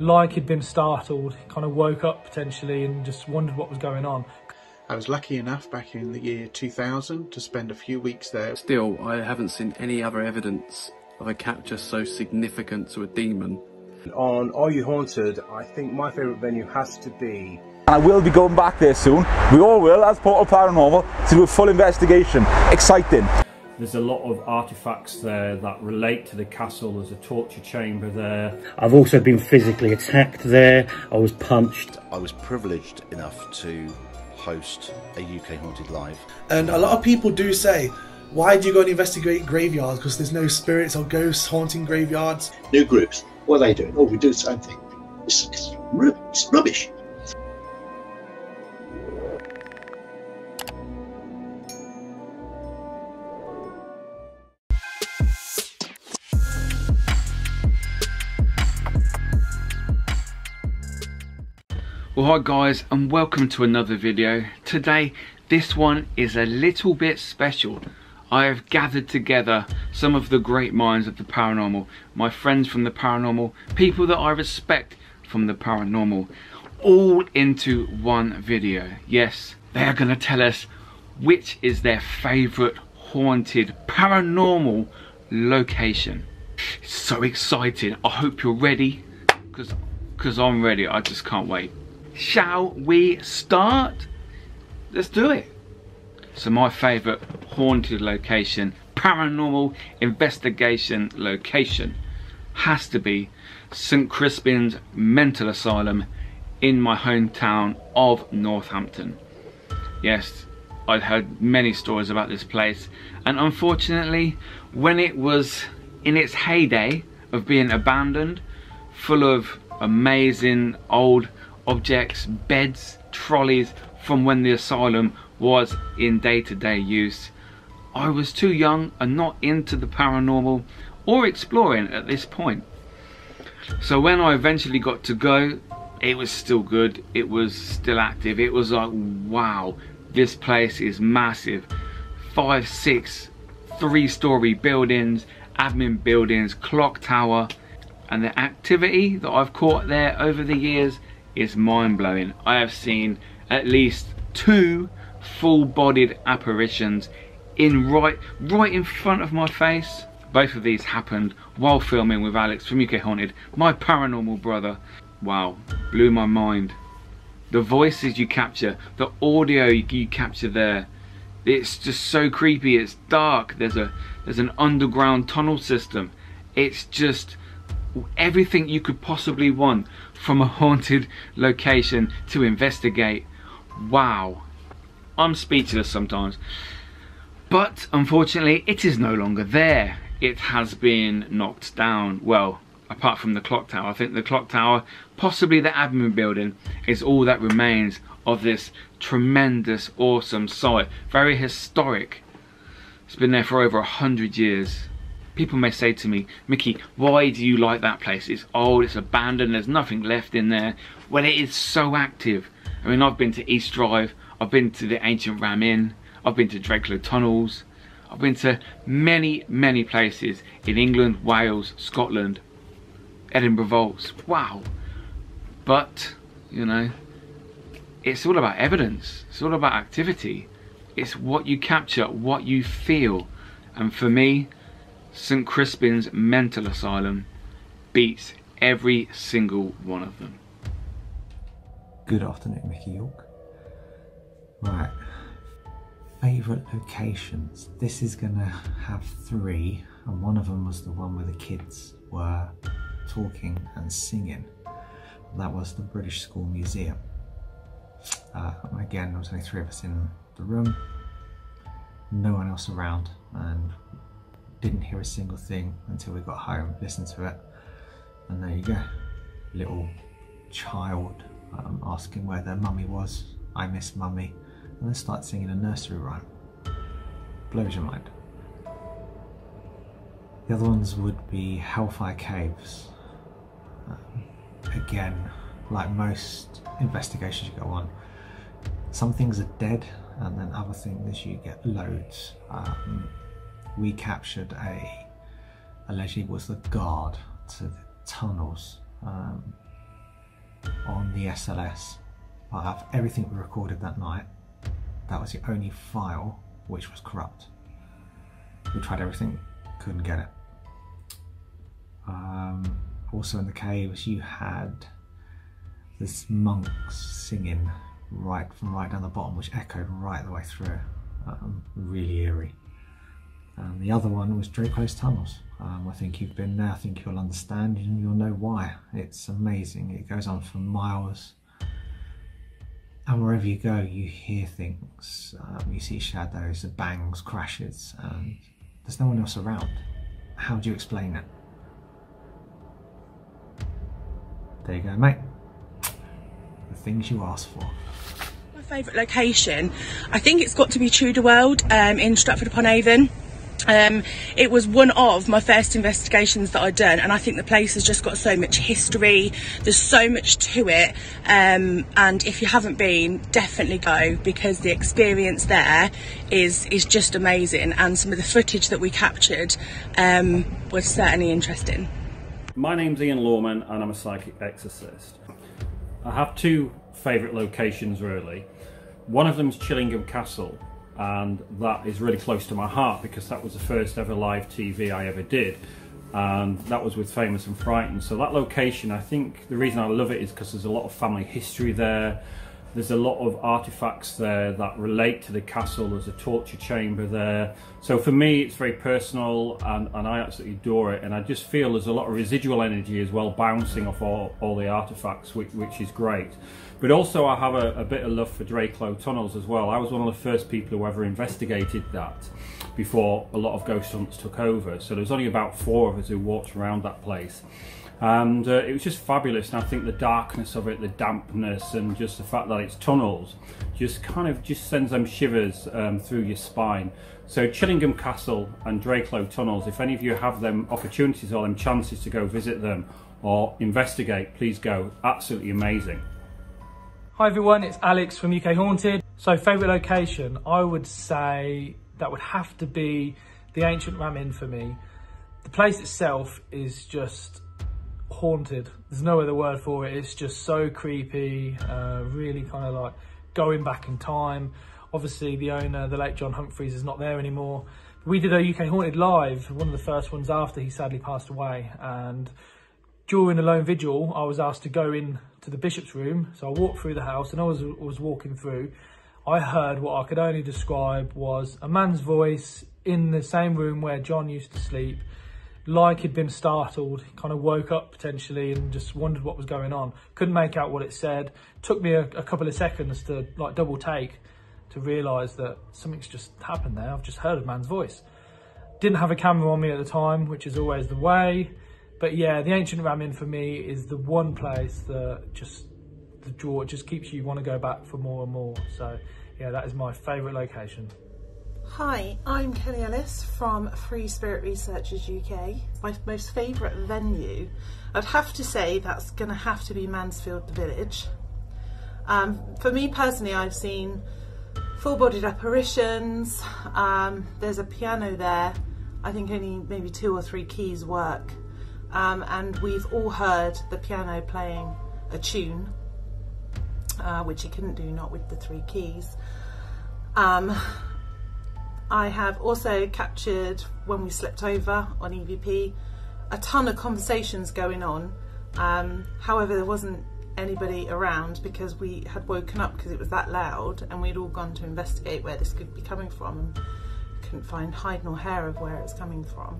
like he'd been startled, kind of woke up potentially and just wondered what was going on. I was lucky enough back in the year 2000 to spend a few weeks there. Still, I haven't seen any other evidence of a capture so significant to a demon. On Are You Haunted, I think my favourite venue has to be... I will be going back there soon. We all will, as Portal Paranormal, to do a full investigation. Exciting. There's a lot of artefacts there that relate to the castle. There's a torture chamber there. I've also been physically attacked there. I was punched. I was privileged enough to host a UK Haunted Live. And a lot of people do say, why do you go and investigate graveyards? Because there's no spirits or ghosts haunting graveyards. New groups, what are they doing? Oh, we do the same thing. It's rubbish. Well, hi guys, and welcome to another video. Today, this one is a little bit special. I have gathered together some of the great minds of the paranormal, my friends from the paranormal, people that I respect from the paranormal, all into one video. Yes, they are going to tell us which is their favourite haunted paranormal location. It's so exciting. I hope you're ready, because I'm ready. I just can't wait. Shall we start? Let's do it. So my favourite haunted location, paranormal investigation location, has to be St Crispin's Mental Asylum in my hometown of Northampton. Yes, I've heard many stories about this place, and unfortunately, when it was in its heyday of being abandoned, full of amazing old objects, beds, trolleys from when the asylum was in day-to-day use. I was too young and not into the paranormal or exploring at this point. So when I eventually got to go, it was still good, it was still active. It was like, wow, this place is massive. 5, 6, 3-story buildings, admin buildings, clock tower, and the activity that I've caught there over the years is mind-blowing. I have seen at least 2 full-bodied apparitions in right in front of my face. Both of these happened while filming with Alex from UK Haunted, my paranormal brother. Wow, blew my mind. The voices you capture, the audio you capture there, it's just so creepy. It's dark. There's an underground tunnel system. It's just everything you could possibly want from a haunted location to investigate. Wow, I'm speechless sometimes. But unfortunately, it is no longer there. It has been knocked down. Well, apart from the clock tower, I think the clock tower, possibly the admin building, is all that remains of this tremendous, awesome site. Very historic. It's been there for over 100 years. People may say to me, Mickey, why do you like that place? It's old, it's abandoned, there's nothing left in there. Well, it is so active. I mean, I've been to East Drive, I've been to the Ancient Ram Inn, I've been to Drakelow Tunnels, I've been to many, many places in England, Wales, Scotland, Edinburgh Vaults. Wow. But, you know, it's all about evidence. It's all about activity. It's what you capture, what you feel. And for me, St Crispin's Mental Asylum beats every single one of them. Good afternoon, Mickey York. Right, favourite locations. This is going to have 3, and one of them was the one where the kids were talking and singing. That was the British School Museum. Again, there was only 3 of us in the room, no one else around, and didn't hear a single thing until we got home, listened to it, and there you go. Little child asking where their mummy was, I miss mummy, and they start singing a nursery rhyme. Blows your mind. The other ones would be Hellfire Caves. Again, like most investigations you go on, some things are dead, and then other things you get loads. We captured allegedly was the guard to the tunnels. from the SLS of everything we recorded that night. That was the only file which was corrupt. We tried everything, couldn't get it. Also in the caves you had this monk singing from right down the bottom, which echoed right the way through. Really eerie. And the other one was Drakelow Tunnels. I think you've been there, I think you'll understand and you'll know why. It's amazing, it goes on for miles. And wherever you go, you hear things, you see shadows, the bangs, crashes, and there's no one else around. How do you explain it? There you go, mate. The things you ask for. My favourite location, I think it's got to be Tudor World in Stratford-upon-Avon. It was one of my first investigations that I'd done, and I think the place has just got so much history, there's so much to it, and if you haven't been, definitely go, because the experience there is just amazing, and some of the footage that we captured was certainly interesting. My name's Ian Lawman and I'm a psychic exorcist. I have two favourite locations really. One of them's Chillingham Castle, and that is really close to my heart because that was the first ever live TV I ever did, and that was with Famous and Frightened. So that location, I think the reason I love it is because there's a lot of family history there, there's a lot of artifacts there that relate to the castle, there's a torture chamber there. So for me it's very personal, and I absolutely adore it, and I just feel there's a lot of residual energy as well bouncing off all the artifacts, which is great. But also I have a bit of love for Drakelow Tunnels as well. I was one of the first people who ever investigated that before a lot of ghost hunts took over. So there was only about 4 of us who walked around that place. And it was just fabulous, and I think the darkness of it, the dampness, and just the fact that it's tunnels just kind of just sends them shivers through your spine. So Chillingham Castle and Drakelow Tunnels, if any of you have them opportunities or them chances to go visit them or investigate, please go. Absolutely amazing. Hi everyone, it's Alex from UK Haunted. So favourite location, I would say that would have to be the Ancient Ram Inn for me. The place itself is just haunted. There's no other word for it. It's just so creepy, really kind of like going back in time. Obviously the owner, the late John Humphreys, is not there anymore. We did a UK Haunted live, one of the first ones after he sadly passed away, and during the lone vigil, I was asked to go in to the bishop's room. So I walked through the house, and as I was walking through, I heard what I could only describe was a man's voice in the same room where John used to sleep. Like he'd been startled, kind of woke up potentially and just wondered what was going on. Couldn't make out what it said. Took me a couple of seconds to like double take to realise that something's just happened there. I've just heard a man's voice. Didn't have a camera on me at the time, which is always the way. But yeah, the Ancient Ram Inn for me is the one place that just, the draw, it just keeps you want to go back for more and more. So yeah, that is my favourite location. Hi, I'm Kelly Ellis from Free Spirit Researchers UK. My most favourite venue, I'd have to say that's going to have to be Mansfield Village. For me personally, I've seen full-bodied apparitions. There's a piano there, I think only maybe 2 or 3 keys work. And we've all heard the piano playing a tune, which you couldn't do not with the 3 keys. I have also captured, when we slept over on EVP, a ton of conversations going on. However, there wasn't anybody around because we had woken up because it was that loud, and we'd all gone to investigate where this could be coming from, and couldn't find hide nor hair of where it's coming from.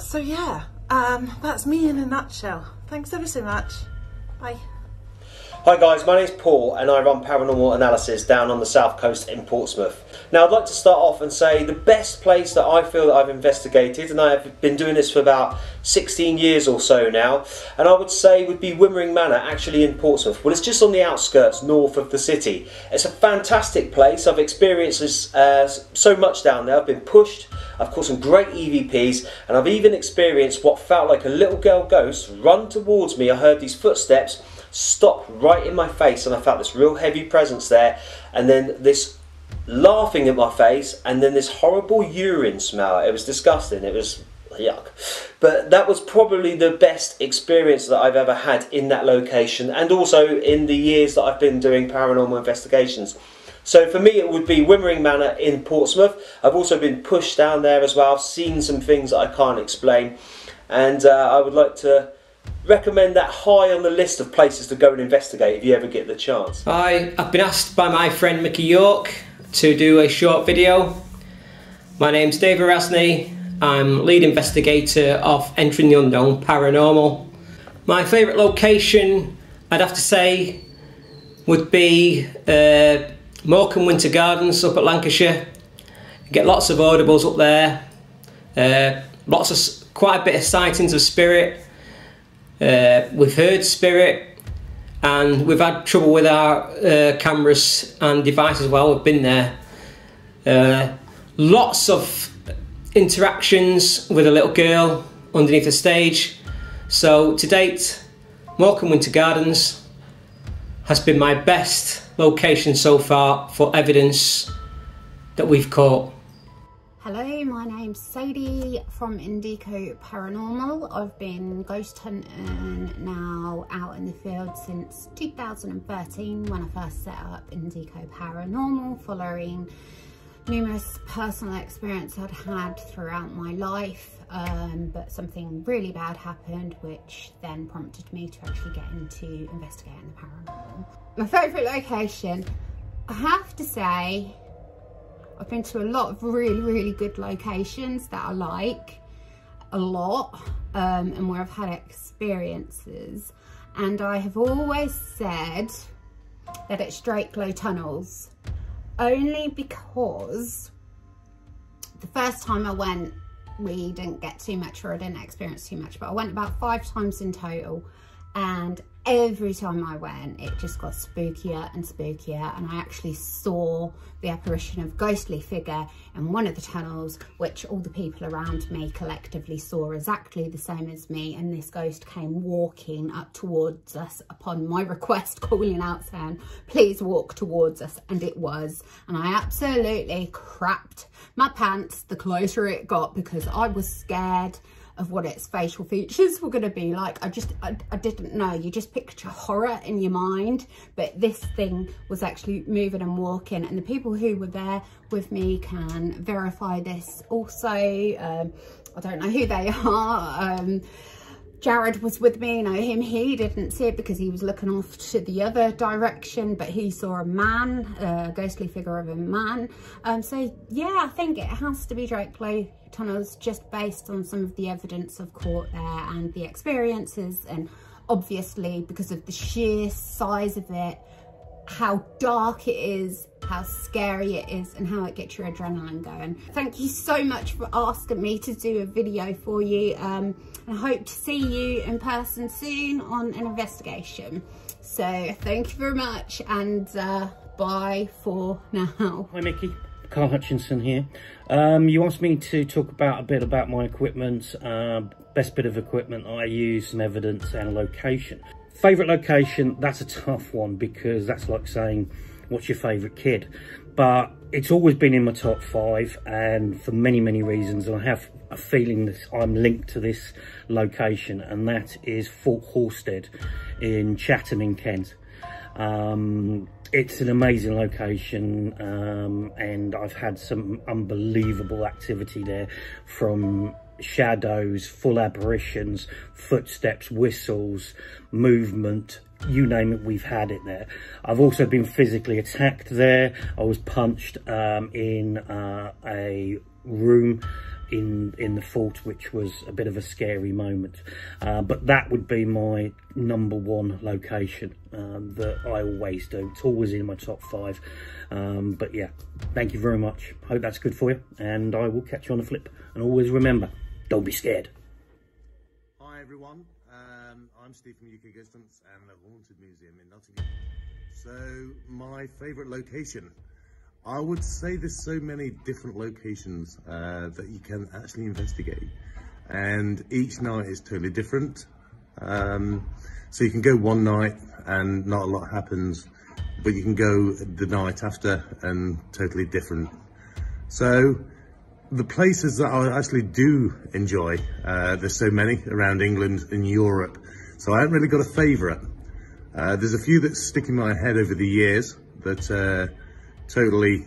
So yeah, that's me in a nutshell. Thanks ever so much. Bye. Hi guys, my name's Paul and I run Paranormal Analysis down on the south coast in Portsmouth. Now I'd like to start off and say the best place that I feel that I've investigated, and I have been doing this for about 16 years or so now, and I would say would be Wimmering Manor, actually in Portsmouth. Well, it's just on the outskirts north of the city. It's a fantastic place. I've experienced this, so much down there. I've been pushed, I've caught some great EVPs, and I've even experienced what felt like a little girl ghost run towards me. I heard these footsteps stop right in my face, and I felt this real heavy presence there, and then this laughing at my face, and then this horrible urine smell. It was disgusting. It was yuck. But that was probably the best experience that I've ever had in that location, and also in the years that I've been doing paranormal investigations. So for me it would be Wimmering Manor in Portsmouth. I've also been pushed down there as well. I've seen some things that I can't explain, and I would like to recommend that high on the list of places to go and investigate if you ever get the chance. I've been asked by my friend Mickey York to do a short video. My name's Dave Erasney. I'm lead investigator of Entering the Unknown Paranormal. My favourite location, I'd have to say, would be Morecambe Winter Gardens up at Lancashire. You get lots of audibles up there, quite a bit of sightings of spirit. We've heard spirit, and we've had trouble with our cameras and devices while we've been there. Lots of interactions with a little girl underneath the stage. So to date, Morecambe Winter Gardens has been my best location so far for evidence that we've caught. Hello, my name's Sadie from Indico Paranormal. I've been ghost hunting now out in the field since 2013 when I first set up Indico Paranormal, following numerous personal experience I'd had throughout my life, but something really bad happened which then prompted me to actually get into investigating the paranormal. My favourite location, I have to say, I've been to a lot of really good locations that I like a lot, and where I've had experiences, and I have always said that it's Drakelow Tunnels. Only because the first time I went, we didn't get too much, or I didn't experience too much, but I went about 5 times in total, and every time I went it just got spookier and spookier, and I actually saw the apparition of a ghostly figure in one of the tunnels, which all the people around me collectively saw exactly the same as me, and this ghost came walking up towards us upon my request, calling out saying, please walk towards us, and it was, and I absolutely crapped my pants the closer it got, because I was scared of what its facial features were going to be like. I didn't know. You just picture horror in your mind, but this thing was actually moving and walking, and the people who were there with me can verify this also. I don't know who they are. Jared was with me, you know him, he didn't see it because he was looking off to the other direction, but he saw a man, a ghostly figure of a man. So yeah, I think it has to be Drakelow Tunnels, just based on some of the evidence I've caught there and the experiences, and obviously because of the sheer size of it, how dark it is, how scary it is, and how it gets your adrenaline going. Thank you so much for asking me to do a video for you, and I hope to see you in person soon on an investigation. So thank you very much, and bye for now. Hi Mickey, Carl Hutchinson here. You asked me to talk about a bit about my equipment, best bit of equipment I use, some evidence and a location. Favourite location, that's a tough one, because that's like saying what's your favourite kid, but it's always been in my top 5, and for many reasons, and I have a feeling that I'm linked to this location, and that is Fort Halstead in Chatham in Kent. It's an amazing location, and I've had some unbelievable activity there, from shadows, full apparitions, footsteps, whistles, movement, you name it, we've had it there. I've also been physically attacked there. I was punched in a room in the fort, which was a bit of a scary moment, but that would be my number 1 location that I always do. It's always in my top 5, but yeah, thank you very much. Hope that's good for you, and I will catch you on the flip, and always remember, don't be scared. Hi everyone, I'm Steve from UK Ghost Hunts and the Haunted Museum in Nottingham. So my favourite location, I would say there's so many different locations that you can actually investigate, and each night is totally different. So you can go one night and not a lot happens, but you can go the night after and totally different. So the places that I actually do enjoy, there's so many around England and Europe, so I haven't really got a favourite. There's a few that stick in my head over the years that totally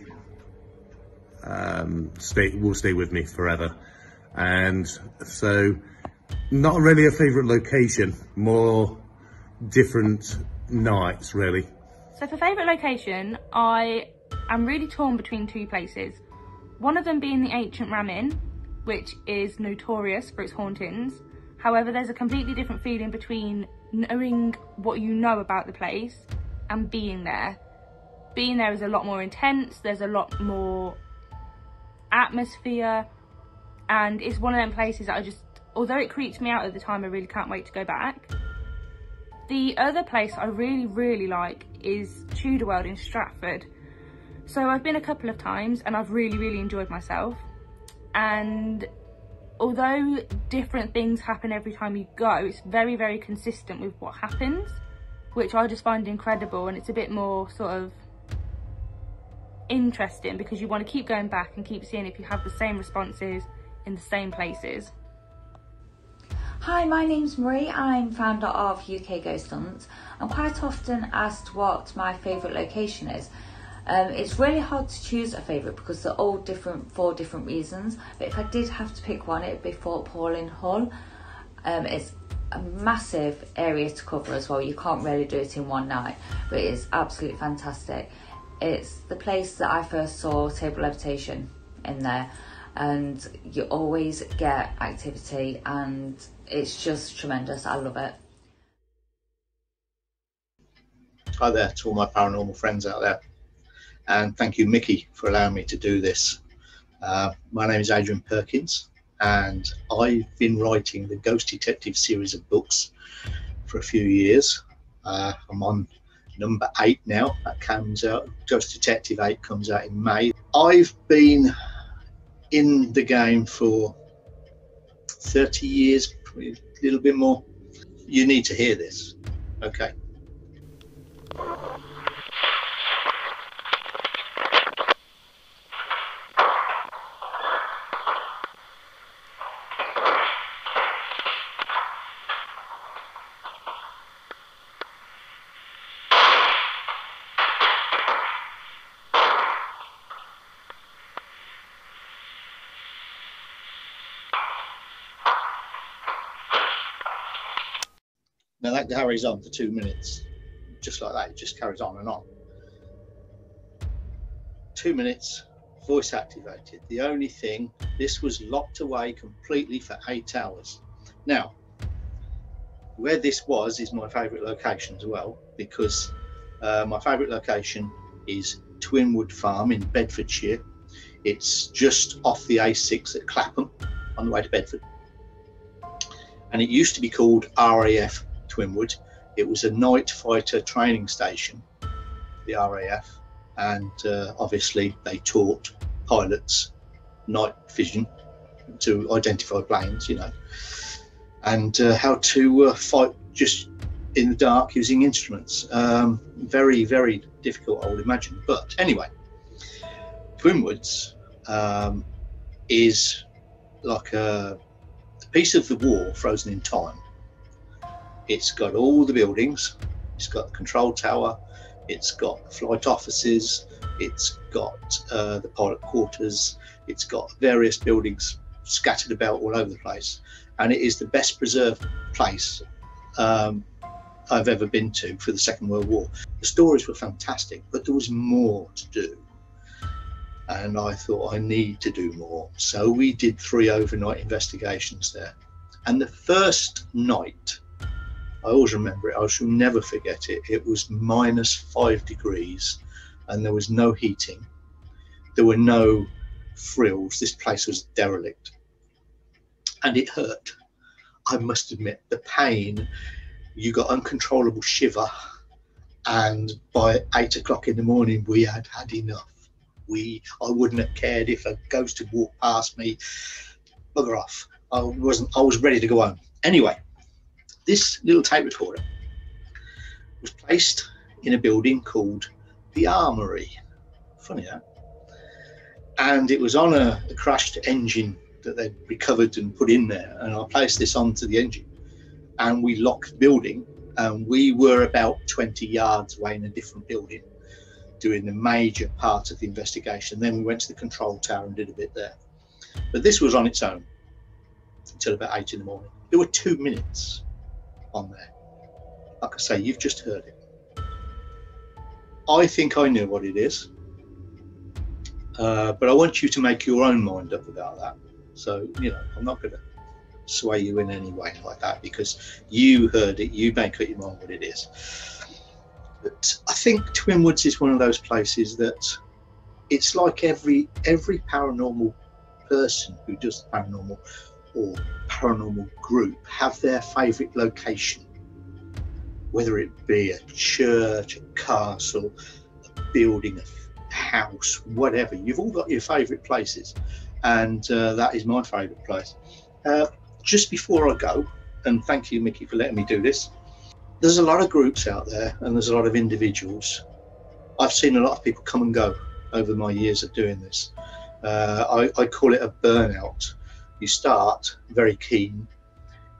will stay with me forever. And so, not really a favourite location, more different nights really. So for favourite location, I am really torn between two places. One of them being the Ancient Ram Inn, which is notorious for its hauntings. However, there's a completely different feeling between knowing what you know about the place and being there. Being there is a lot more intense, there's a lot more atmosphere, and it's one of them places that I just, although it creeps me out at the time, I really can't wait to go back. The other place I really, really like is Tudor World in Stratford. So I've been a couple of times and I've really, really enjoyed myself. And although different things happen every time you go, it's very, very consistent with what happens, which I just find incredible. And it's a bit more sort of interesting because you want to keep going back and keep seeing if you have the same responses in the same places. Hi, my name's Marie. I'm founder of UK Ghost Hunts. I'm quite often asked what my favourite location is. It's really hard to choose a favourite because they're all different for different reasons, but if I did have to pick one, it would be Fort Paul in Hull. It's a massive area to cover as well, you can't really do it in one night, but it's absolutely fantastic. It's the place that I first saw table levitation in there, and you always get activity and it's just tremendous, I love it. Hi there to all my paranormal friends out there. And thank you, Mickey, for allowing me to do this. My name is Adrian Perkins, and I've been writing the Ghost Detective series of books for a few years. I'm on number 8 now. That comes out, Ghost Detective 8 comes out in May. I've been in the game for 30 years, a little bit more. You need to hear this, okay? Now that carries on for 2 minutes, just like that, it just carries on and on. 2 minutes, voice activated. The only thing, this was locked away completely for 8 hours. Now, where this was is my favourite location as well, because my favourite location is Twinwood Farm in Bedfordshire. It's just off the A6 at Clapham on the way to Bedford. And it used to be called RAF Twinwood. It was a night fighter training station, the RAF, and obviously they taught pilots night vision to identify planes, you know, and how to fight just in the dark using instruments. Very, very difficult, I would imagine. But anyway, Twinwoods is like a piece of the war frozen in time. It's got all the buildings, it's got the control tower, it's got flight offices, it's got the pilot quarters, it's got various buildings scattered about all over the place. And it is the best preserved place I've ever been to for the Second World War. The stories were fantastic, but there was more to do. And I thought, I need to do more. So we did 3 overnight investigations there. And the first night, I always remember it, I shall never forget it. It was -5 degrees and there was no heating. There were no frills. This place was derelict. And it hurt. I must admit, the pain, you got uncontrollable shiver. And by 8 o'clock in the morning, we had had enough. I wouldn't have cared if a ghost had walked past me. Bugger off. I was ready to go home. Anyway, this little tape recorder was placed in a building called the Armoury. Funny that. And it was on a crashed engine that they'd recovered and put in there. And I placed this onto the engine and we locked the building. And we were about 20 yards away in a different building doing the major part of the investigation. Then we went to the control tower and did a bit there. But this was on its own until about 8 in the morning. There were 2 minutes on there. Like I say, you've just heard it. I think I knew what it is. But I want you to make your own mind up about that. So, you know, I'm not going to sway you in any way like that because you heard it, you make up your mind what it is. But I think Twinwoods is one of those places that it's like every paranormal person who does the paranormal or paranormal group have their favourite location, whether it be a church, a castle, a building, a house, whatever. You've all got your favourite places, and that is my favourite place. Just before I go, and thank you, Mickey, for letting me do this, there's a lot of groups out there and there's a lot of individuals. I've seen a lot of people come and go over my years of doing this. I call it a burnout. You start very keen,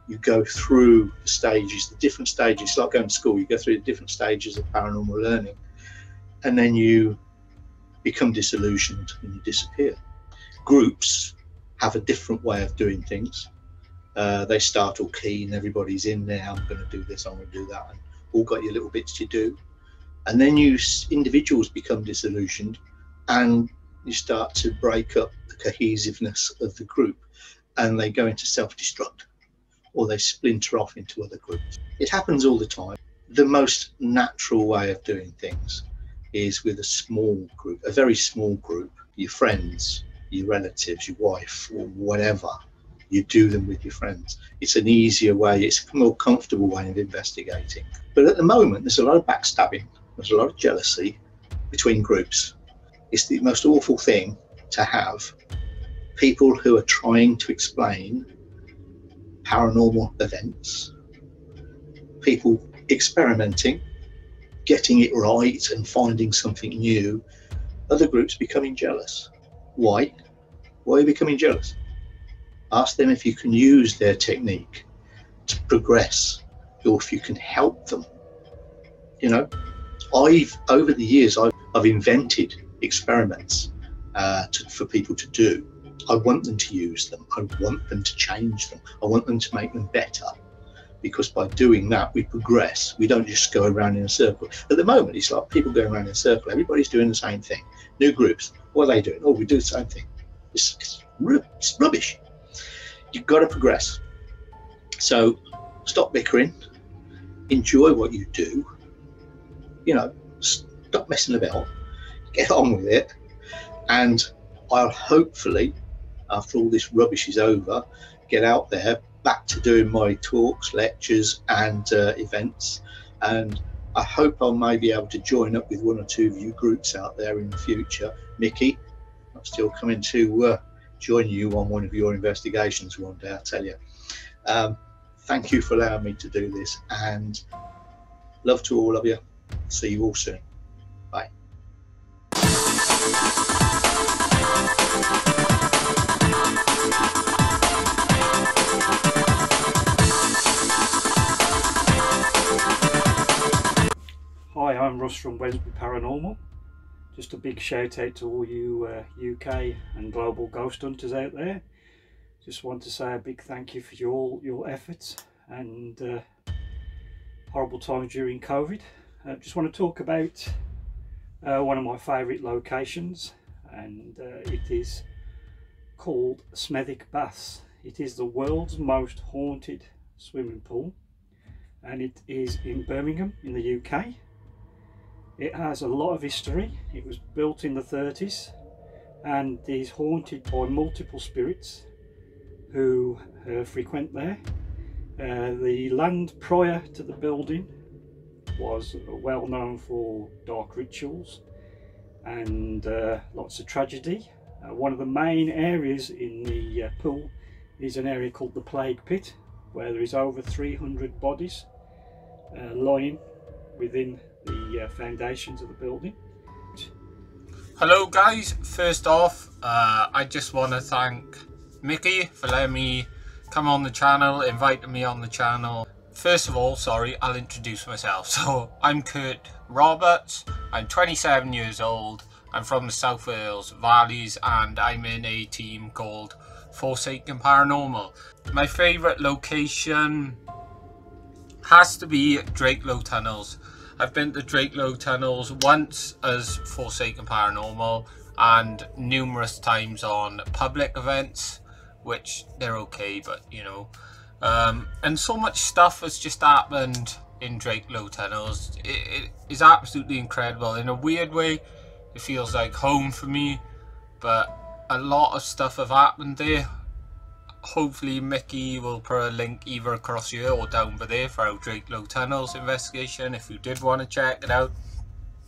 you go through the stages, the different stages, like going to school, you go through the different stages of paranormal learning, and then you become disillusioned and you disappear. Groups have a different way of doing things. They start all keen, everybody's in there, I'm going to do this, I'm going to do that, and all got your little bits to do. And then you individuals become disillusioned and you start to break up the cohesiveness of the group, and they go into self-destruct or they splinter off into other groups. It happens all the time. The most natural way of doing things is with a small group, a very small group, your friends, your relatives, your wife or whatever. You do them with your friends. It's an easier way, it's a more comfortable way of investigating. But at the moment, there's a lot of backstabbing, there's a lot of jealousy between groups. It's the most awful thing to have people who are trying to explain paranormal events, people experimenting, getting it right and finding something new, other groups becoming jealous. Why? Why are you becoming jealous? Ask them if you can use their technique to progress or if you can help them. You know, over the years, I've invented experiments for people to do. I want them to use them. I want them to change them. I want them to make them better, because by doing that, we progress. We don't just go around in a circle. At the moment, it's like people going around in a circle. Everybody's doing the same thing. New groups, what are they doing? Oh, we do the same thing. It's rubbish. You've got to progress. So stop bickering, enjoy what you do, you know, stop messing about, get on with it. And I'll hopefully, after all this rubbish is over, get out there back to doing my talks, lectures and events. And I hope I may be able to join up with one or two of you groups out there in the future. Mickey, I'm still coming to join you on one of your investigations one day, I'll tell you. Thank you for allowing me to do this, and love to all of you. See you all soon. Bye. Hi, I'm Russ from Wednesbury Paranormal. Just a big shout out to all you UK and global ghost hunters out there. Just want to say a big thank you for your efforts and horrible times during COVID. Just want to talk about one of my favourite locations, and it is called Smethwick Baths. It is the world's most haunted swimming pool, and it is in Birmingham in the UK. It has a lot of history. It was built in the 30s and is haunted by multiple spirits who frequent there. The land prior to the building was well known for dark rituals and lots of tragedy. One of the main areas in the pool is an area called the Plague Pit, where there is over 300 bodies lying within the foundations of the building. Hello guys, first off, I just want to thank Mickey for letting me come on the channel, inviting me on the channel. First of all, sorry, I'll introduce myself. So, I'm Kurt Roberts, I'm 27 years old, I'm from the South Wales Valleys and I'm in a team called Forsaken Paranormal. My favourite location has to be Drakelow Tunnels. I've been to Drakelow Tunnels once as Forsaken Paranormal and numerous times on public events, which they're okay, but you know. And so much stuff has just happened in Drakelow Tunnels. It is absolutely incredible. In a weird way, it feels like home for me, but a lot of stuff have happened there. Hopefully Mickey will put a link either across here or down by there for our Drakelow Tunnels investigation if you did want to check it out.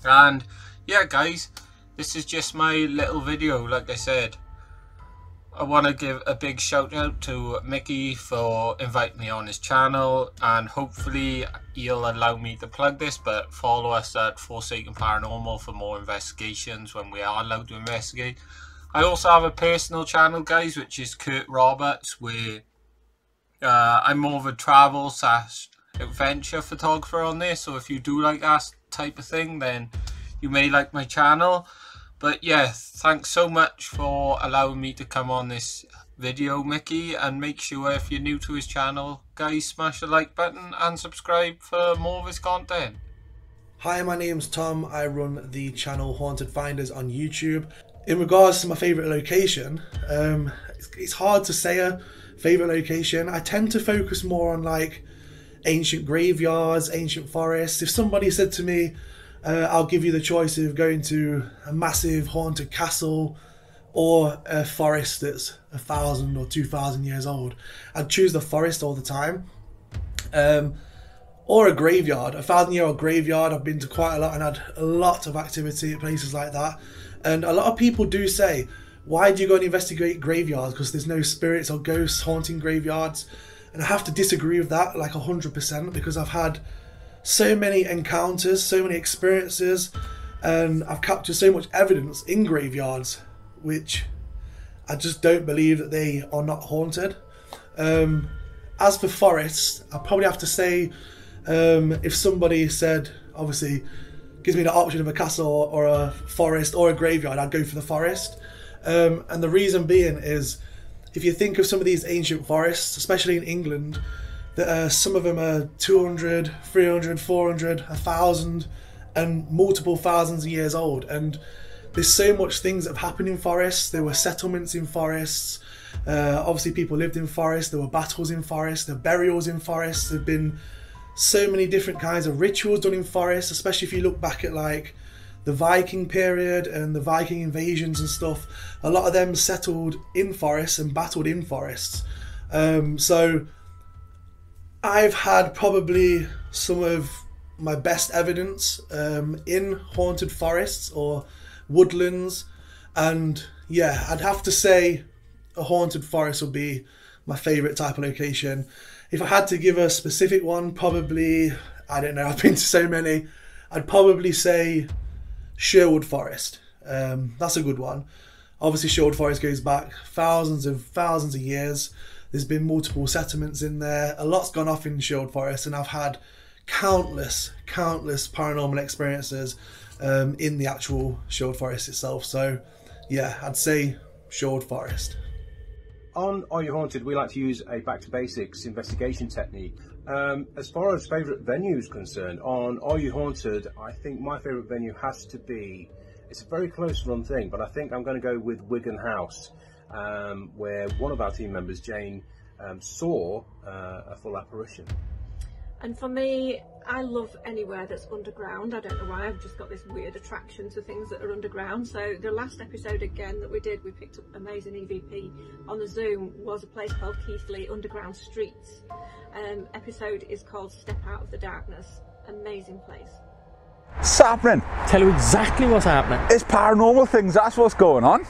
And yeah guys, this is just my little video. Like I said, I want to give a big shout out to Mickey for inviting me on his channel, and hopefully he'll allow me to plug this, but follow us at Forsaken Paranormal for more investigations when we are allowed to investigate. I also have a personal channel guys, which is Kurt Roberts, where I'm more of a travel / adventure photographer on there, so if you do like that type of thing then you may like my channel. But yeah, thanks so much for allowing me to come on this video Mickey, and make sure if you're new to his channel guys, smash the like button and subscribe for more of his content. Hi, my name's Tom, I run the channel Haunted Finders on YouTube. In regards to my favourite location, it's hard to say a favourite location. I tend to focus more on like ancient graveyards, ancient forests. If somebody said to me, I'll give you the choice of going to a massive haunted castle or a forest that's 1,000 or 2,000 years old, I'd choose the forest all the time. Or a graveyard, a 1,000-year-old graveyard. I've been to quite a lot and had a lot of activity at places like that. And a lot of people do say, why do you go and investigate graveyards? Because there's no spirits or ghosts haunting graveyards. And I have to disagree with that like 100%, because I've had so many encounters, so many experiences, and I've captured so much evidence in graveyards, which I just don't believe that they are not haunted. As for forests, I probably have to say, if somebody said, obviously, gives me the option of a castle or a forest or a graveyard, I'd go for the forest. And the reason being is, if you think of some of these ancient forests, especially in England, that some of them are 200, 300, 400, 1,000 and multiple thousands of years old. And there's so much things that have happened in forests. There were settlements in forests. Obviously people lived in forests. There were battles in forests. There were burials in forests. There have been so many different kinds of rituals done in forests, especially if you look back at like the Viking period and the Viking invasions and stuff. A lot of them settled in forests and battled in forests. So I've had probably some of my best evidence in haunted forests or woodlands, and yeah, I'd have to say a haunted forest would be my favourite type of location. If I had to give a specific one, probably, I don't know, I've been to so many, I'd probably say Sherwood Forest. That's a good one. Obviously Sherwood Forest goes back thousands of years. There's been multiple settlements in there. A lot's gone off in Sherwood Forest, and I've had countless paranormal experiences in the actual Sherwood Forest itself. So yeah, I'd say Sherwood Forest. On Are You Haunted, we like to use a back to basics investigation technique. As far as favourite venues concerned, on Are You Haunted, I think my favourite venue has to be, it's a very close run thing, but I think I'm going to go with Wigan House, where one of our team members, Jane, saw a full apparition. And for me, I love anywhere that's underground. I don't know why, I've just got this weird attraction to things that are underground. So the last episode again that we did, we picked up amazing EVP on the Zoom, was a place called Keighley Underground Streets. Episode is called Step Out of the Darkness. Amazing place. It's happening. Tell you exactly what's happening. It's paranormal things, that's what's going on.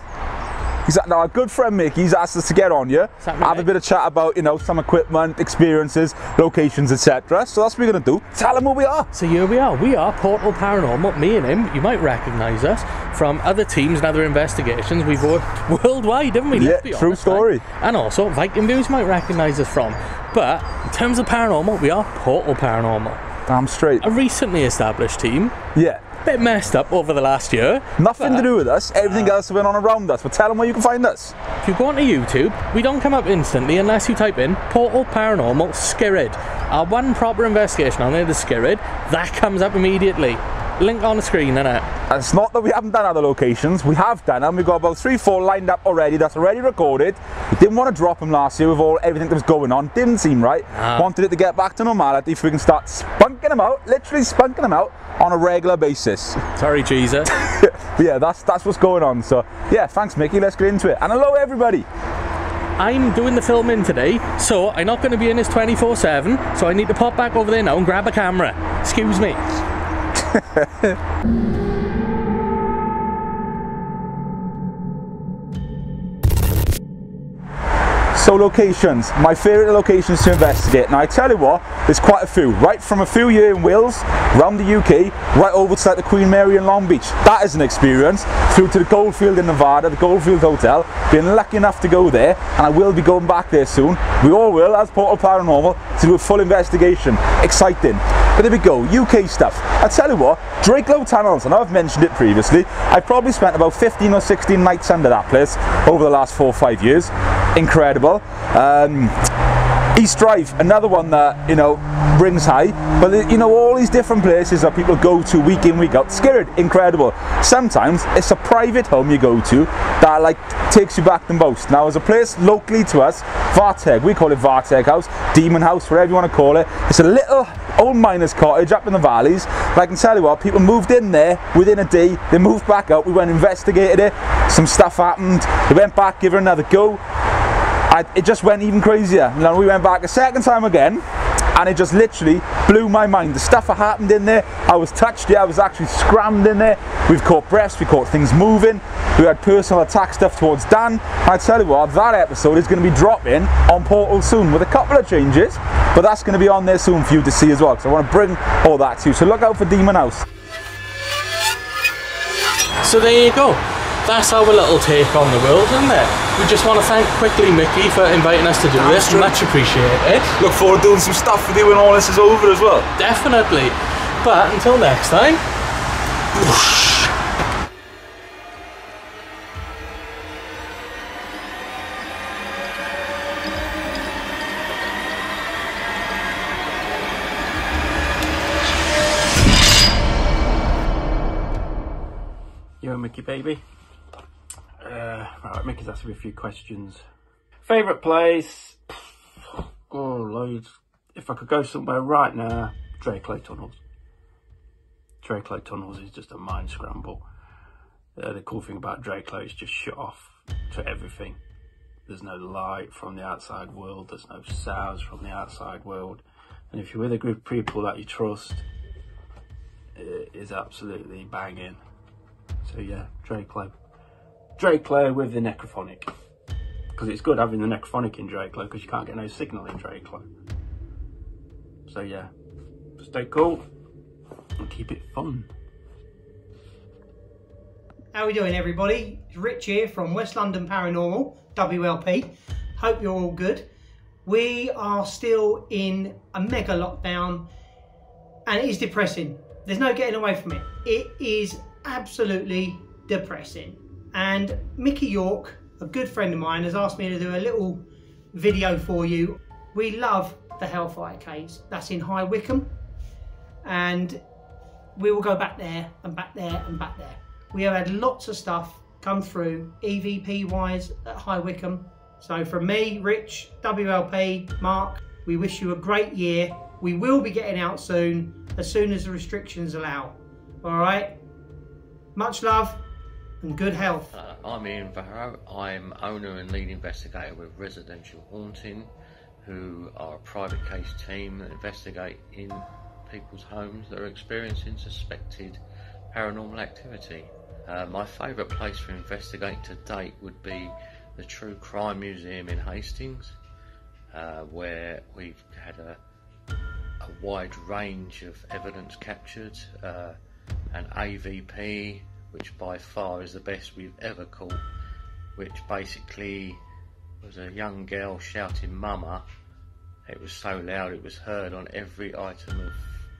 He's like, now a good friend, Mickey, he's asked us to get on you, have a bit of chat about, you know, some equipment, experiences, locations, etc. So that's what we're going to do. Tell him who we are. So here we are. We are Portal Paranormal. Me and him, you might recognise us from other teams and other investigations. We've worked worldwide, haven't we? Yeah, true story. Like. And also, Viking Views might recognise us from. But in terms of paranormal, we are Portal Paranormal. Damn straight. A recently established team. Yeah. Bit messed up over the last year. Nothing to do with us, everything else has been on around us, but tell them where you can find us. If you go onto YouTube, we don't come up instantly unless you type in Portal Paranormal Skirrid. Our one proper investigation on there, the Skirrid, that comes up immediately. Link on the screen, innit? It's not that we haven't done other locations, we have done them. We've got about 3-4 lined up already, that's already recorded. We didn't want to drop them last year with everything that was going on, didn't seem right. Wanted it to get back to normality so we can start spunking them out, literally spunking them out on a regular basis. Sorry, Jesus. Yeah, that's what's going on. So yeah, thanks Mickey, let's get into it. And hello everybody. I'm doing the filming today, so I'm not going to be in this 24/7, so I need to pop back over there now and grab a camera. Excuse me. So locations, my favourite locations to investigate. Now I tell you what, there's quite a few, right from a few here in Wales, around the UK, right over to like the Queen Mary in Long Beach. That is an experience. Through to the Goldfield in Nevada, the Goldfield Hotel. Been lucky enough to go there, and I will be going back there soon. We all will, as Portal Paranormal, to do a full investigation. Exciting. But there we go, UK stuff. I tell you what, Drakelow Tunnels, I know I've mentioned it previously. I've probably spent about 15 or 16 nights under that place over the last 4 or 5 years. Incredible. East Drive, another one that, you know, rings high, but you know, all these different places that people go to week in, week out. Skirrid, incredible. Sometimes it's a private home you go to that like takes you back the most. Now there's a place locally to us, Varteg, we call it Varteg House, Demon House, whatever you want to call it. It's a little old miner's cottage up in the valleys, but I can tell you what, people moved in there within a day, they moved back out, we went and investigated it, some stuff happened, they went back, give it another go. It just went even crazier. You know, we went back a second time again, and it just literally blew my mind. The stuff that happened in there, I was touched, yeah, I was actually scrammed in there. We've caught breaths, we caught things moving, we had personal attack stuff towards Dan. And I tell you what, that episode is going to be dropping on Portal soon with a couple of changes, but that's going to be on there soon for you to see as well, because I want to bring all that to you. So look out for Demon House. So there you go. That's our little take on the world, isn't it? We just want to thank quickly Mickey for inviting us to do this. Much appreciated. Look forward to doing some stuff with you when all this is over as well. Definitely. But until next time. Whoosh. Yo, Mickey baby. Right, Mickey's asked me a few questions. Favourite place? Oh, loads. If I could go somewhere right now, Drakelow Tunnels. Drakelow Tunnels is just a mind scramble. The cool thing about Drakelow is just shut off to everything. There's no light from the outside world. There's no sounds from the outside world. And if you're with a group of people that you trust, it is absolutely banging. So yeah, Drakelow. Drakelow with the necrophonic, because it's good having the necrophonic in Drakelow because you can't get no signal in Drakelow. So yeah, stay cool and keep it fun. How are we doing everybody? It's Rich here from West London Paranormal, WLP. Hope you're all good. We are still in a mega lockdown and it is depressing. There's no getting away from it. It is absolutely depressing. And Mickey York, a good friend of mine, has asked me to do a little video for you. We love the Hellfire Caves, that's in High Wycombe, and we will go back there and back there and back there. We have had lots of stuff come through EVP wise at High Wycombe. So from me, Rich, WLP, Mark, we wish you a great year. We will be getting out soon as the restrictions allow. All right, much love and good health. I'm Ian Varro. I'm owner and lead investigator with Residential Haunting, who are a private case team that investigate in people's homes that are experiencing suspected paranormal activity. My favourite place to investigate to date would be the True Crime Museum in Hastings, where we've had a wide range of evidence captured, an AVP, which by far is the best we've ever caught, which basically was a young girl shouting "mama". It was so loud it was heard on every item of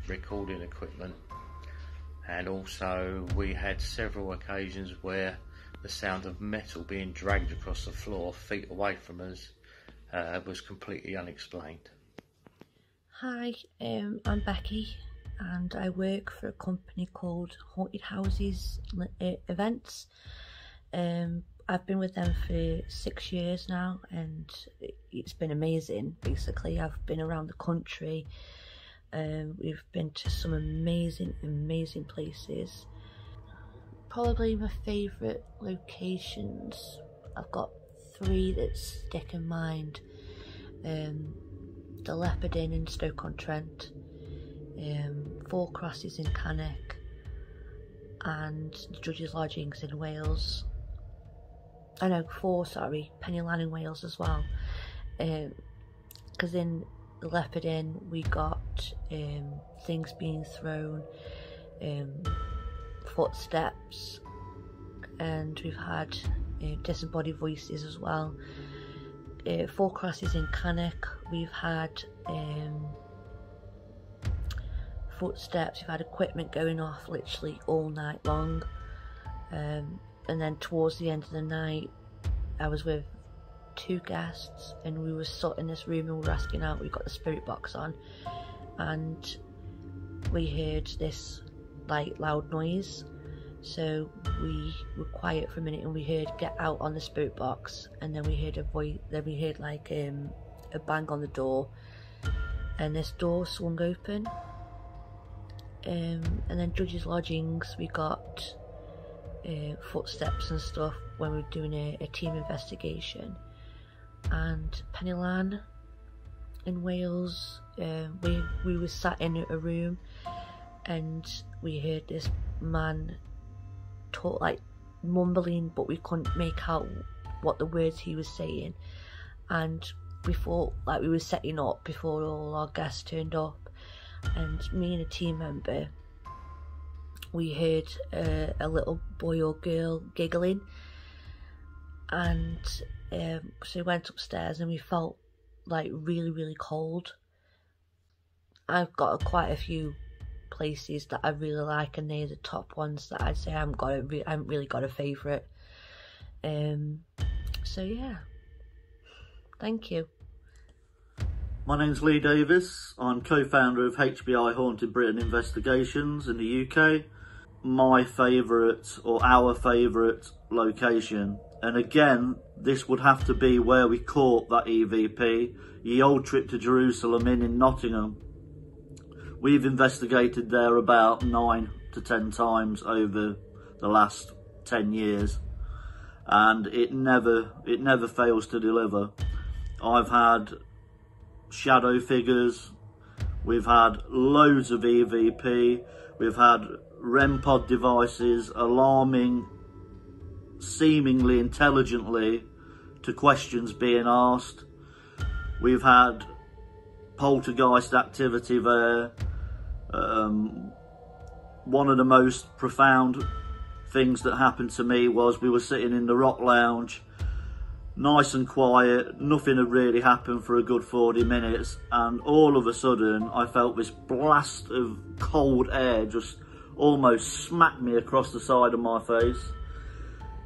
recording equipment, and also we had several occasions where the sound of metal being dragged across the floor feet away from us was completely unexplained. Hi, I'm Becky and I work for a company called Haunted Houses Events. I've been with them for 6 years now and it's been amazing. Basically, I've been around the country. We've been to some amazing places. Probably my favourite locations, I've got three that stick in mind. The Leopard Inn in Stoke-on-Trent, Four Crosses in Cannock and the Judge's Lodgings in Wales. I know, four, sorry, Penny Lane in Wales as well, because in the Leopard Inn we got things being thrown, footsteps, and we've had disembodied voices as well. Four Crosses in Cannock, we've had footsteps, we've had equipment going off literally all night long. And then towards the end of the night, I was with two guests and we were sat in this room and we were asking out, we got the spirit box on and we heard this like loud noise, so we were quiet for a minute and we heard "get out" on the spirit box, and then we heard a voice, then we heard like a bang on the door and this door swung open. And then Judge's Lodgings, we got footsteps and stuff when we were doing a team investigation. And Penny Lane in Wales, we were sat in a room and we heard this man talk, like mumbling, but we couldn't make out what the words he was saying, and we thought like we were setting up before all our guests turned up. And me and a team member, we heard a little boy or girl giggling, and so we went upstairs and we felt like really cold. I've got quite a few places that I really like and they're the top ones that I'd say I haven't really got a favourite. So yeah, thank you. My name's Lee Davis, I'm co-founder of HBI Haunted Britain Investigations in the UK. My favourite, or our favourite location, and again this would have to be where we caught that EVP, the old Trip to Jerusalem Inn in Nottingham. We've investigated there about 9 to 10 times over the last 10 years and it never fails to deliver. I've had shadow figures, we've had loads of EVP, we've had REM pod devices alarming seemingly intelligently to questions being asked, we've had poltergeist activity there. One of the most profound things that happened to me was we were sitting in the rock lounge, nice and quiet, nothing had really happened for a good 40 minutes and all of a sudden I felt this blast of cold air just almost smacked me across the side of my face.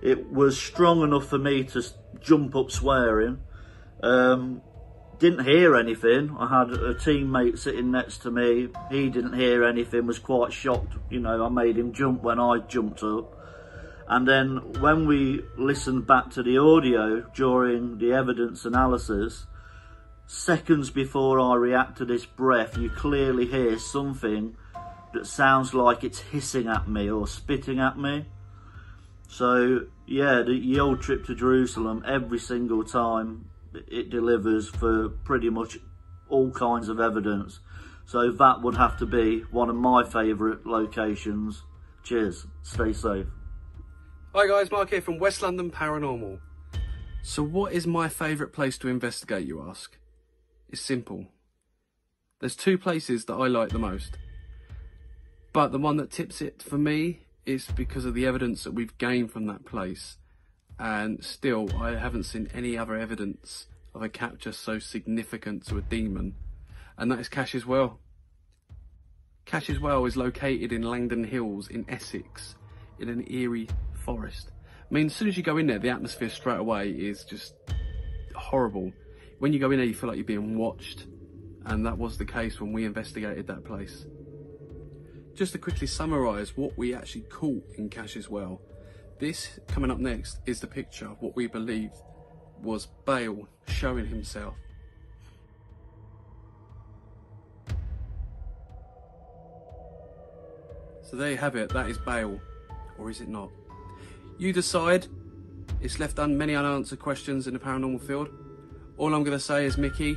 It was strong enough for me to jump up swearing. Didn't hear anything. I had a teammate sitting next to me. He didn't hear anything, was quite shocked. You know, I made him jump when I jumped up. And then when we listened back to the audio during the evidence analysis, seconds before I react to this breath, you clearly hear something that sounds like it's hissing at me or spitting at me. So yeah, the old Trip to Jerusalem, every single time it delivers for pretty much all kinds of evidence. So that would have to be one of my favourite locations. Cheers, stay safe. Hi guys, Mark here from West London Paranormal. So what is my favourite place to investigate, you ask? It's simple. There's two places that I like the most, but the one that tips it for me is because of the evidence that we've gained from that place, and still I haven't seen any other evidence of a capture so significant to a demon, and that is Cash's Well. Cash's Well is located in Langdon Hills in Essex in an eerie forest. I mean, as soon as you go in there, the atmosphere straight away is just horrible. When you go in there, you feel like you're being watched, and that was the case when we investigated that place. Just to quickly summarise what we actually caught in Cash's Well, this coming up next is the picture of what we believe was Bale showing himself. So there you have it, that is Bale, or is it not? You decide. It's left many unanswered questions in the paranormal field. All I'm going to say is, Mickey,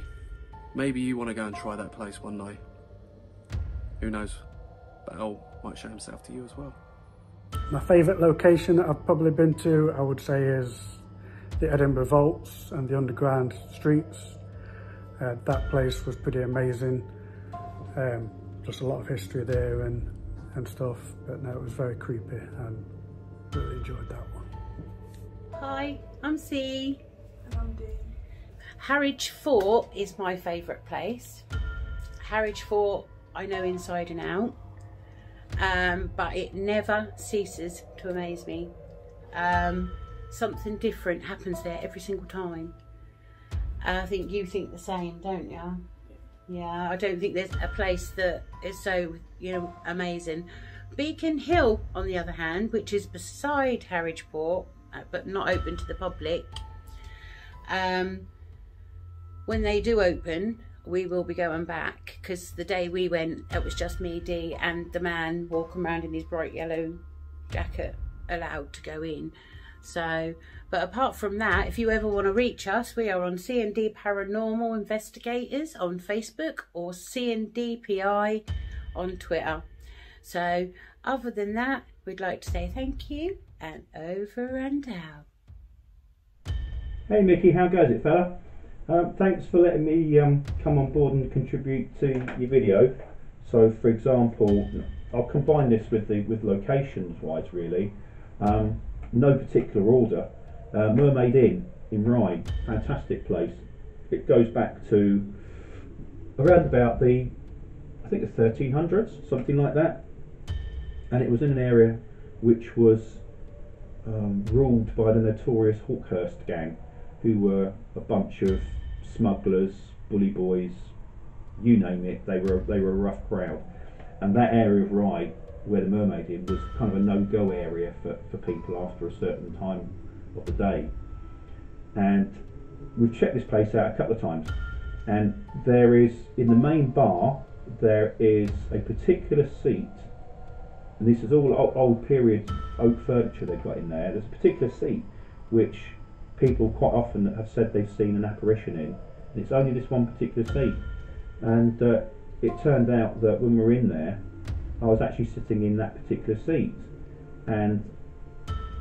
maybe you want to go and try that place one night. Who knows? Bale might show himself to you as well. My favourite location that I've probably been to, I would say, is the Edinburgh Vaults and the underground streets. That place was pretty amazing. Just a lot of history there and stuff, but no, it was very creepy and really enjoyed that one. Hi, I'm C. And I'm Dean. Harwich Fort is my favourite place. Harwich Fort I know inside and out. But it never ceases to amaze me. Something different happens there every single time. I think you think the same, don't you? Yeah, I don't think there's a place that is so, you know, amazing. Beacon Hill, on the other hand, which is beside Harwich Fort, but not open to the public. When they do open, we will be going back, because the day we went, it was just me, Dee, and the man walking around in his bright yellow jacket allowed to go in. So, but apart from that, if you ever want to reach us, we are on C&D Paranormal Investigators on Facebook, or C&DPI on Twitter. So other than that, we'd like to say thank you, and over and out. Hey Mickey, how goes it, fella? Thanks for letting me come on board and contribute to your video. So, for example, I'll combine this with locations-wise, really. No particular order. Mermaid Inn in Rye, fantastic place. It goes back to around about the, I think, the 1300s, something like that. And it was in an area which was ruled by the notorious Hawkhurst gang, who were a bunch of smugglers, bully boys, you name it. They were a rough crowd, and that area of Rye where the Mermaid Inn was kind of a no-go area for people after a certain time of the day. And we've checked this place out a couple of times, and there is, in the main bar, there is a particular seat, and this is all old period oak furniture they've got in there. There's a particular seat which people quite often have said they've seen an apparition in, and it's only this one particular seat. And it turned out that when we were in there, I was actually sitting in that particular seat, and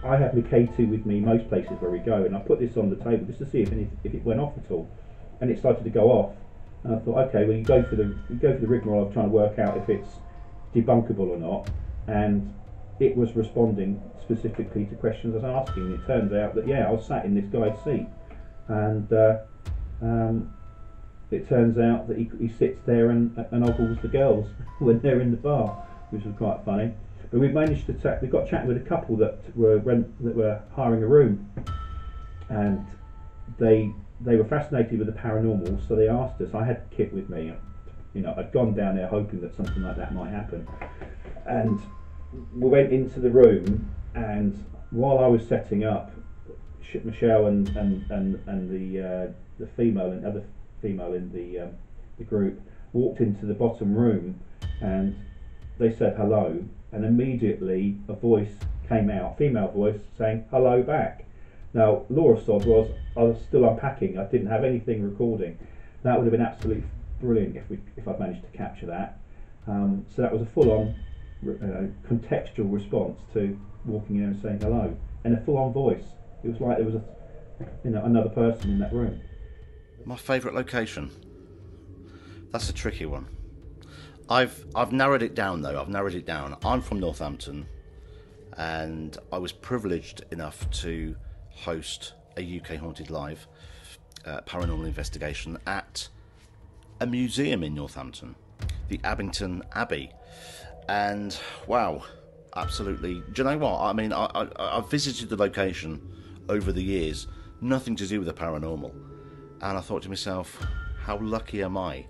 I have my K2 with me most places where we go, and I put this on the table just to see if it went off at all, and it started to go off. And I thought, okay, well, you go for the rigmarole of trying to work out if it's debunkable or not, and it was responding specifically to questions I was asking. It turns out that, yeah, I was sat in this guy's seat, and it turns out that he sits there and ogles the girls when they're in the bar, which was quite funny. But we managed to we got chatting with a couple that were hiring a room, and they were fascinated with the paranormal, so they asked us. I had a kit with me, you know, I'd gone down there hoping that something like that might happen, and we went into the room, and while I was setting up, Michelle and the female and other female in the group walked into the bottom room, and they said hello, and immediately a voice came out, a female voice, saying hello back. Now, Laura Sod was, I was still unpacking, I didn't have anything recording. That would have been absolutely brilliant if I'd managed to capture that. So that was a full-on contextual response to walking in and saying hello, and a full-on voice. It was like there was a, you know, another person in that room. My favourite location. That's a tricky one. I've narrowed it down though. I've narrowed it down. I'm from Northampton, and I was privileged enough to host a UK Haunted Live paranormal investigation at a museum in Northampton, the Abington Abbey, and wow, absolutely. Do you know what? I mean, I've visited the location over the years, nothing to do with the paranormal, and I thought to myself, how lucky am I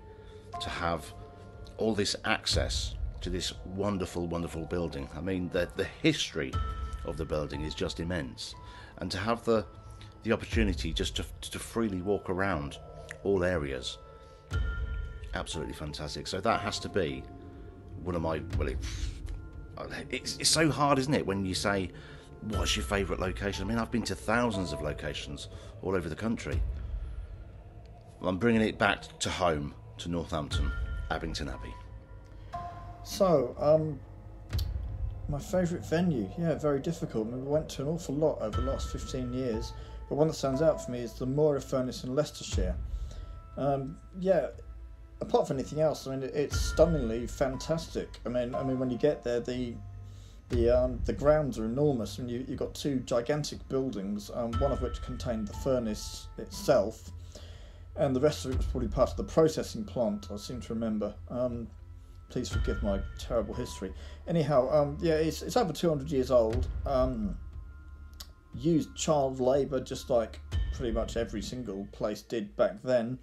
to have all this access to this wonderful, wonderful building. I mean, the history of the building is just immense, and to have the opportunity just to freely walk around all areas, absolutely fantastic. So that has to be one of my, well, it's so hard, isn't it, when you say what's your favourite location? I mean, I've been to thousands of locations all over the country. Well, I'm bringing it back to home, to Northampton, Abington Abbey. So, my favourite venue, yeah, very difficult. I mean, we went to an awful lot over the last 15 years, but one that stands out for me is the Moira Furnace in Leicestershire. Yeah, apart from anything else, I mean, it's stunningly fantastic. I mean, when you get there, the grounds are enormous. I mean, you've got two gigantic buildings, one of which contained the furnace itself, and the rest of it was probably part of the processing plant, I seem to remember. Please forgive my terrible history. Anyhow, yeah, it's over 200 years old. Used child labour, just like pretty much every single place did back then.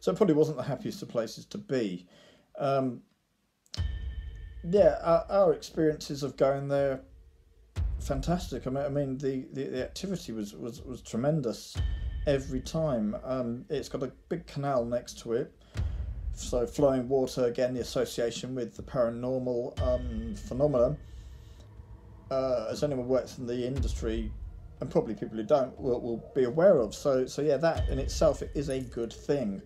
So it probably wasn't the happiest of places to be. Yeah, our experiences of going there, fantastic. I mean the activity was tremendous every time. It's got a big canal next to it, so flowing water, again, the association with the paranormal phenomenon. As anyone who works in the industry, and probably people who don't, will be aware of. So yeah, that in itself is a good thing.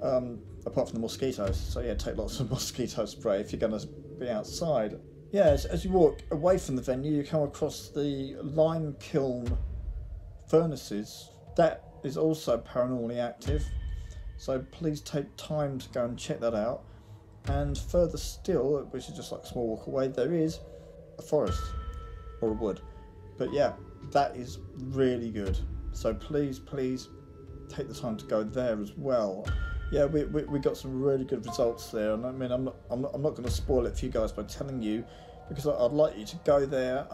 Apart from the mosquitoes, so yeah, take lots of mosquito spray if you're going to be outside. Yeah, as you walk away from the venue, you come across the lime kiln furnaces. That is also paranormally active, so please take time to go and check that out. And further still, which is just like a small walk away, there is a forest or a wood. But yeah, that is really good, so please take the time to go there as well. Yeah, we got some really good results there, and I mean, I'm not going to spoil it for you guys by telling you, because I'd like you to go there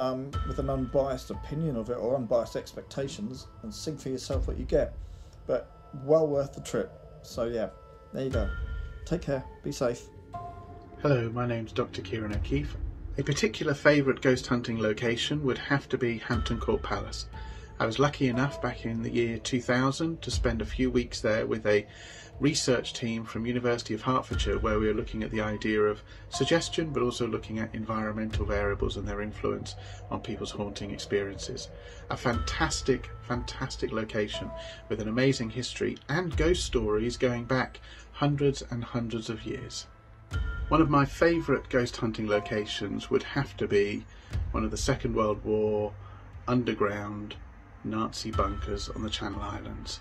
with an unbiased opinion of it, or unbiased expectations, and see for yourself what you get. But well worth the trip. So yeah, there you go. Take care, be safe. Hello, my name's Dr. Kieran O'Keefe. A particular favourite ghost hunting location would have to be Hampton Court Palace. I was lucky enough back in the year 2000 to spend a few weeks there with a research team from University of Hertfordshire, where we were looking at the idea of suggestion, but also looking at environmental variables and their influence on people's haunting experiences. A fantastic, fantastic location with an amazing history and ghost stories going back hundreds and hundreds of years. One of my favourite ghost hunting locations would have to be one of the Second World War underground Nazi bunkers on the Channel Islands.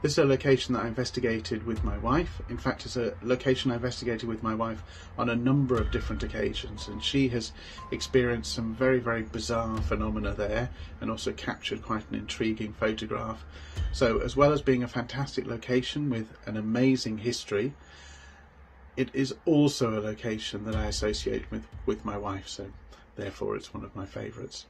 This is a location that I investigated with my wife. In fact, it's a location I investigated with my wife on a number of different occasions, and she has experienced some very, very bizarre phenomena there, and also captured quite an intriguing photograph. So as well as being a fantastic location with an amazing history, it is also a location that I associate with my wife, so therefore it's one of my favourites.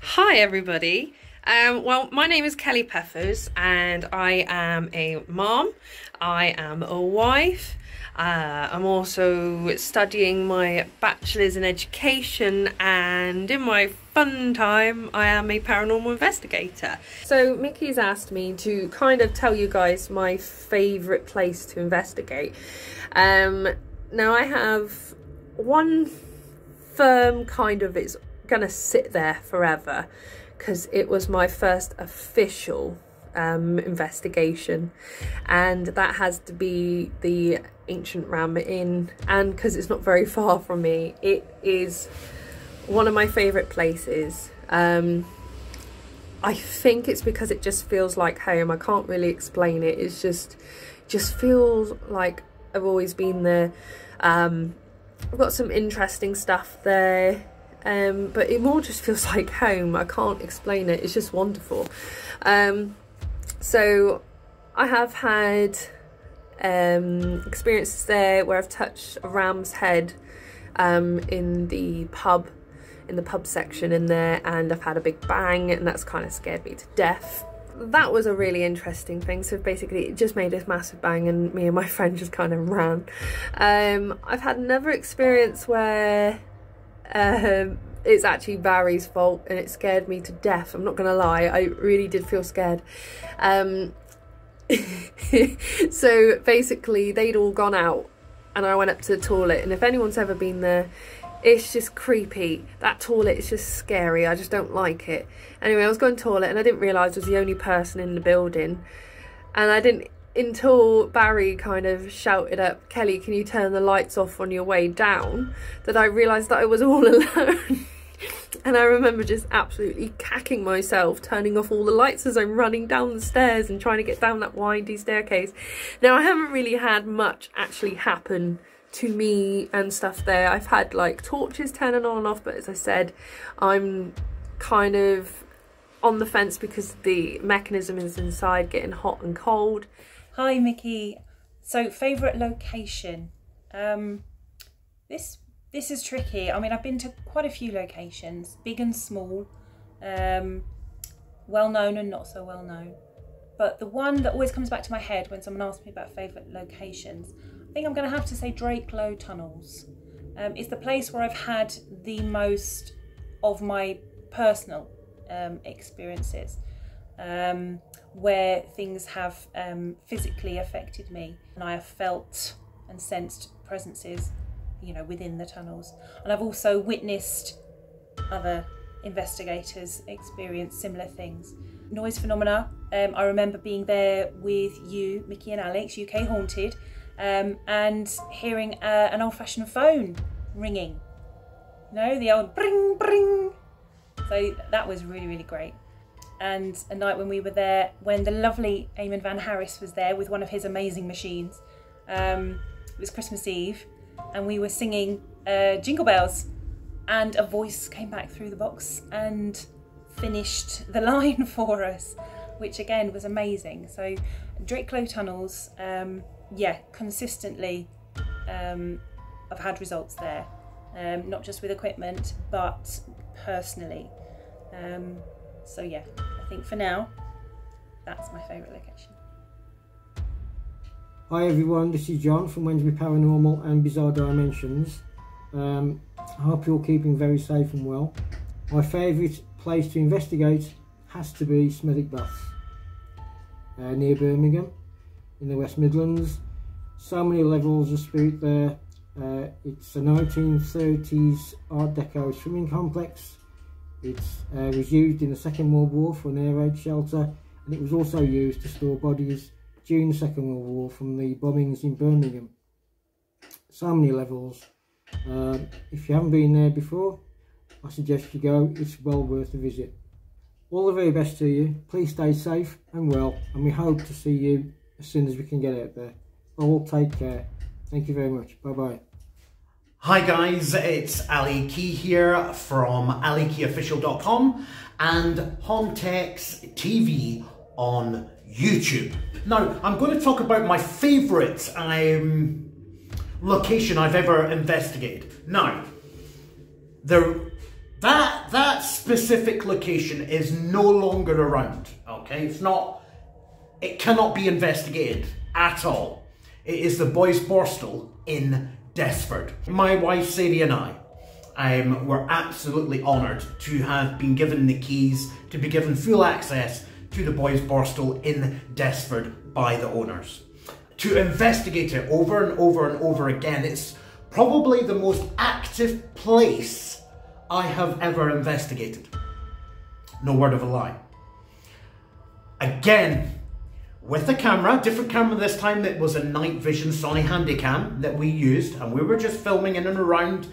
Hi everybody. Well, my name is Kelly Peffers, and I am a mom, I am a wife, I'm also studying my bachelor's in education, and in my fun time I am a paranormal investigator. So Mickey's asked me to kind of tell you guys my favourite place to investigate. Now I have one firm kind of, it's gonna sit there forever, because it was my first official investigation, and that has to be the Ancient Ram Inn, and because it's not very far from me, it is one of my favourite places. I think it's because it just feels like home. I can't really explain it. It's just feels like I've always been there. I've got some interesting stuff there, but it more just feels like home. I can't explain it. It's just wonderful. So I have had experiences there where I've touched a ram's head in the pub section in there, and I've had a big bang, and that's kind of scared me to death. That was a really interesting thing. So basically it just made this massive bang and me and my friend just kind of ran. I've had another experience where it's actually Barry's fault, and it scared me to death. I'm not gonna lie, I really did feel scared. So basically they'd all gone out and I went up to the toilet, and if anyone's ever been there, it's just creepy. That toilet is just scary. I just don't like it. Anyway, I was going to the toilet and I didn't realise I was the only person in the building, and I didn't until Barry kind of shouted up, "Kelly, can you turn the lights off on your way down?" that I realised that I was all alone. And I remember just absolutely cacking myself, turning off all the lights as I'm running down the stairs and trying to get down that windy staircase. Now, I haven't really had much actually happen to me and stuff there. I've had like torches turning on and off, but as I said, I'm kind of on the fence because the mechanism is inside getting hot and cold. Hi Mickey. So favourite location. This is tricky. I mean, I've been to quite a few locations, big and small, well known and not so well known. But the one that always comes back to my head when someone asks me about favourite locations, I think I'm going to have to say Drakelow Tunnels. It's the place where I've had the most of my personal experiences, where things have physically affected me, and I have felt and sensed presences, you know, within the tunnels. And I've also witnessed other investigators experience similar things. Noise phenomena. I remember being there with you, Mickey and Alex, UK Haunted, and hearing an old-fashioned phone ringing. You know, the old bring, bring. So that was really, really great. And a night when we were there, when the lovely Eamon Van Harris was there with one of his amazing machines. It was Christmas Eve, and we were singing Jingle Bells, and a voice came back through the box and finished the line for us, which again was amazing. So Drakelow Tunnels, yeah, consistently I've had results there, not just with equipment but personally. So yeah, I think for now that's my favourite location. Hi everyone, this is John from Wednesbury Paranormal and Bizarre Dimensions. I hope you're keeping very safe and well. My favourite place to investigate has to be Smethwick Baths, near Birmingham in the West Midlands. So many levels of spirit there. It's a 1930s Art Deco swimming complex. It was used in the Second World War for an air raid shelter, and it was also used to store bodies during the Second World War from the bombings in Birmingham. So many levels. If you haven't been there before, I suggest you go. It's well worth a visit. All the very best to you. Please stay safe and well, and we hope to see you as soon as we can get out there. All take care. Thank you very much. Bye bye. Hi guys, it's Ali Key here from alikeyofficial.com and HauntexTV on YouTube. Now, I'm going to talk about my favourite location I've ever investigated. Now, that specific location is no longer around, okay? It's not, it cannot be investigated at all. It is the Boys Borstal in Desford. My wife, Sadie, and I were absolutely honoured to have been given the keys, to be given full access to the Boys Borstal in Desford by the owners. To investigate it over and over and over again, it's probably the most active place I have ever investigated. No word of a lie. Again, with a camera, different camera this time. That was a night vision Sony Handycam that we used, and we were just filming in and around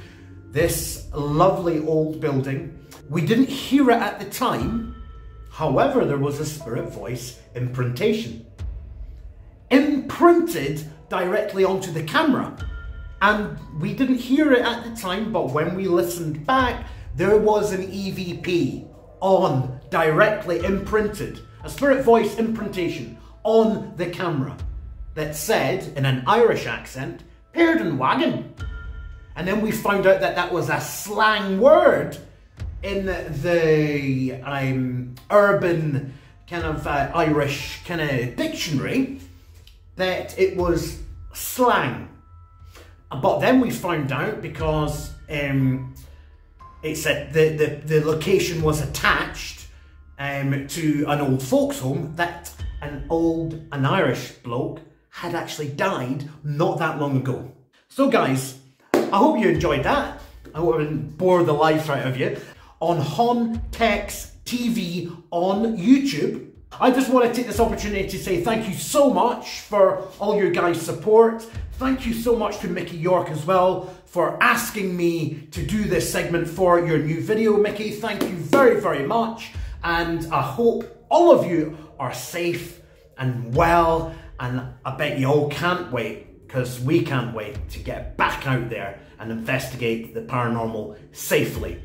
this lovely old building. We didn't hear it at the time, however there was a spirit voice imprintation imprinted directly onto the camera, and we didn't hear it at the time, but when we listened back there was an EVP on, directly imprinted, a spirit voice imprintation on the camera that said in an Irish accent, "Pearden wagon." And then we found out that that was a slang word in the urban kind of Irish kind of dictionary, that it was slang. But then we found out because it said the location was attached to an old folks home, that an Irish bloke had actually died not that long ago. So guys, I hope you enjoyed that. I hope I didn't bore the life out of you. On HauntexTV on YouTube. I just want to take this opportunity to say thank you so much for all your guys' support. Thank you so much to Mickey York as well for asking me to do this segment for your new video. Mickey, thank you very, very much. And I hope all of you are safe and well. And I bet you all can't wait, because we can't wait to get back out there and investigate the paranormal safely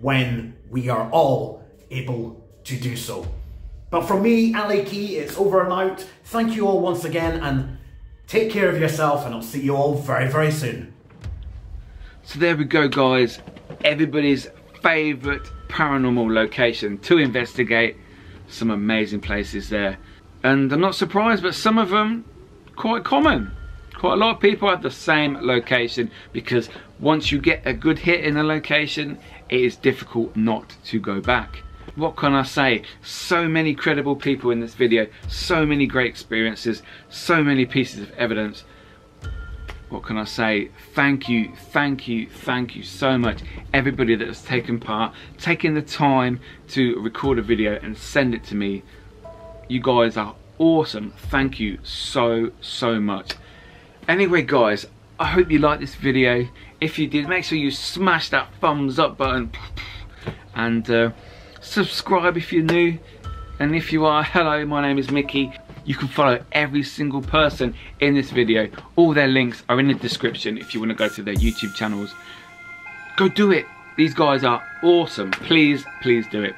when we are all able to do so. But from me, Ali Key, it's over and out. Thank you all once again, and take care of yourself, and I'll see you all very, very soon. So there we go, guys. Everybody's favourite paranormal location to investigate. Some amazing places there. And I'm not surprised, but some of them quite common. Quite a lot of people have the same location, because once you get a good hit in a location, it is difficult not to go back. What can I say? So many credible people in this video, so many great experiences, so many pieces of evidence. What can I say? Thank you, thank you, thank you so much. Everybody that has taken part, taking the time to record a video and send it to me. You guys are awesome. Thank you so, so much. Anyway, guys, I hope you liked this video. If you did, make sure you smash that thumbs up button, and subscribe if you're new, and if you are, hello, my name is Mickey. You can follow every single person in this video. All their links are in the description if you want to go to their YouTube channels. Go do it. These guys are awesome. Please, please do it.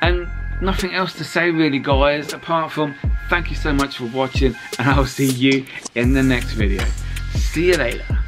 And nothing else to say really, guys, apart from thank you so much for watching, and I'll see you in the next video. See you later.